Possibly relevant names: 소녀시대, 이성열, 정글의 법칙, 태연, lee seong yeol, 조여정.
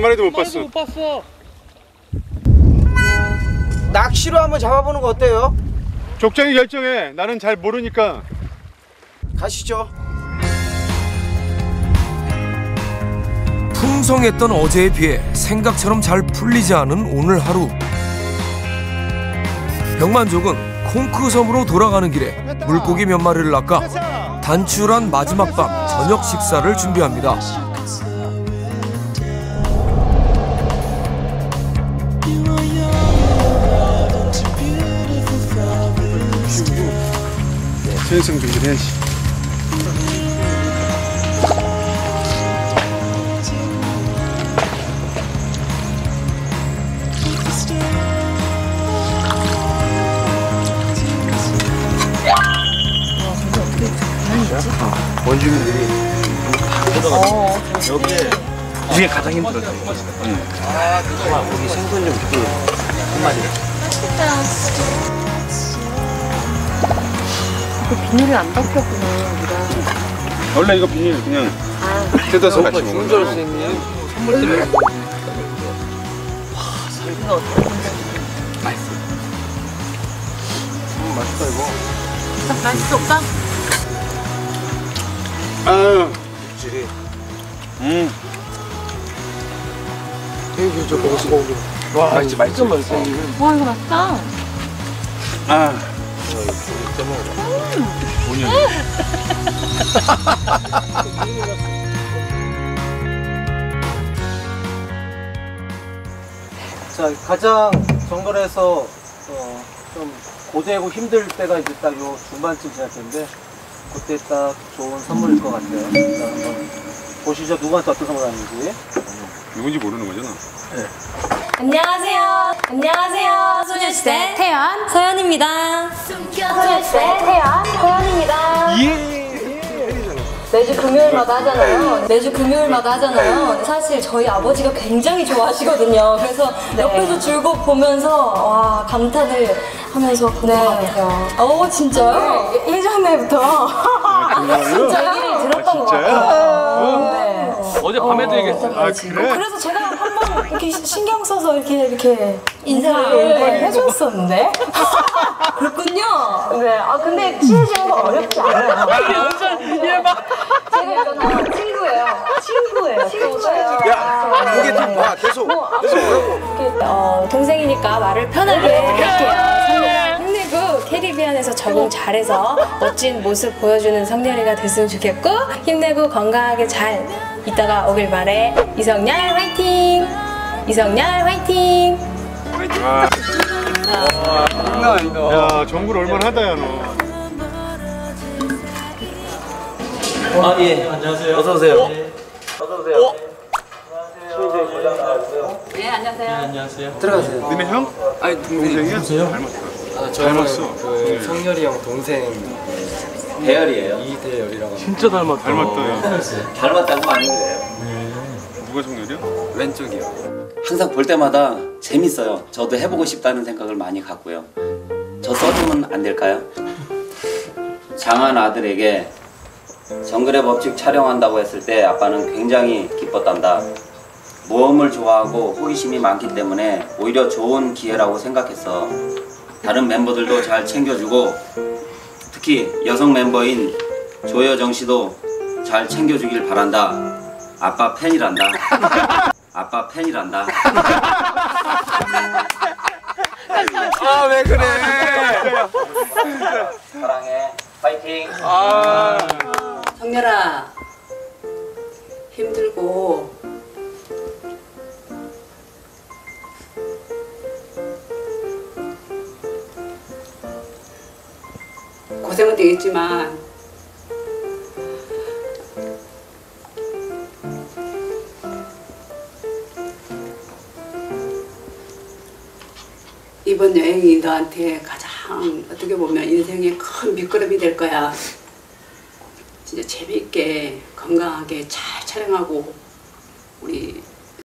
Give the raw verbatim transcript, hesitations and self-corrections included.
한 마리도 못 봤어. 못 봤어. 낚시로 한번 잡아보는 거 어때요? 족장이 결정해. 나는 잘 모르니까. 가시죠. 풍성했던 어제에 비해 생각처럼 잘 풀리지 않은 오늘 하루. 병만족은 콩크섬으로 돌아가는 길에 물고기 몇 마리를 낚아 단출한 마지막 밤 저녁 식사를 준비합니다. 수행성 준비를 해야지. 원주민들이 여기 이 중에 가장 힘들어. 아, 그거 우리 생선 좀 줄게. 한 마리. 비닐을 안 벗겼구나. 원래 이거 비닐 그냥 뜯어서 같이 먹는 거야. 선물 때문에. 와, 살구나. 맛있어. 음, 맛있다 이거. 맛있어 오빠? 아, 육질이. 음. 이거 저 먹을 수가 없네. 와, 맛있지, 맛있어, 맛있어. 와, 이거 맛있다. 아. 자, 가장 정글에서 어, 좀 고되고 힘들 때가 이제 딱 요 중반쯤 지날 텐데 그때 딱 좋은 선물일 것 같아요. 한번 보시죠. 누구한테 어떤 선물 하는지. 누군지 모르는 거잖아. 네. 안녕하세요. 안녕하세요. 소녀시대 태연 서연입니다. 소녀시대 태연 서연입니다. 예. 매주 금요일마다 하잖아요. 매주 금요일마다 하잖아요. 사실 저희 아버지가 굉장히 좋아하시거든요. 그래서 네. 옆에서 줄곧 보면서 와 감탄을 하면서 본 것 같아요. 오 진짜요? 네. 예전에부터 아, 진짜 얘기를 들었던 것 같아요. 어제 밤에도 얘기했어요. 아, 그래? 그래서 제가 한번 이렇게 신경 써서 이렇게 이렇게 인사를 해줬었는데. 그렇군요. 네. 아 근데 친해지는 거 어렵지 않아요. 완전 얘 막. 제가 있잖아요. 친구예요. 친구예요. 친구예요. 야, 이게 좀 봐. 계속. 계속 뭐라고? 어, 동생이니까 말을 편하게 할게요. 힘내고 캐리비안에서 적응 잘해서 멋진 모습 보여주는 성렬이가 됐으면 좋겠고 힘내고 건강하게 잘. 이따가 오길 바래. 이성열 화이팅! 이성열 화이팅! 화이팅! 와. 와. 장난 아니다. 야, 정글 얼마나하다, 야, 너. 아, 예. 안녕하세요. 어서오세요. 어? 어서오세요. 어? 안녕하세요. 예, 안녕하세요. 예, 안녕하세요. 들어가세요. 너네 형? 아니, 동생이야? 동생이요? 닮았어. 저 닮았어. 그 성열이 형 동생. 대열이에요. 이대열이라고. 진짜 닮았, 닮았다. 닮았다. 닮았다고 안 그래요. 네. 누가 성렬이요? 왼쪽이요. 항상 볼 때마다 재밌어요. 저도 해보고 싶다는 생각을 많이 갖고요. 저 써주면 안 될까요? 장한 아들에게 정글의 법칙 촬영한다고 했을 때 아빠는 굉장히 기뻤단다. 모험을 좋아하고 호기심이 많기 때문에 오히려 좋은 기회라고 생각했어. 다른 멤버들도 잘 챙겨주고 특히 여성 멤버인 조여정 씨도 잘 챙겨주길 바란다. 아빠 팬이란다. 아빠 팬이란다. 아, 왜 그래? 사랑해. 파이팅. 아. 성렬아, 힘들고 고생은 되겠지만 이번 여행이 너한테 가장 어떻게 보면 인생의 큰 밑거름이 될 거야. 진짜 재미있게 건강하게 잘 촬영하고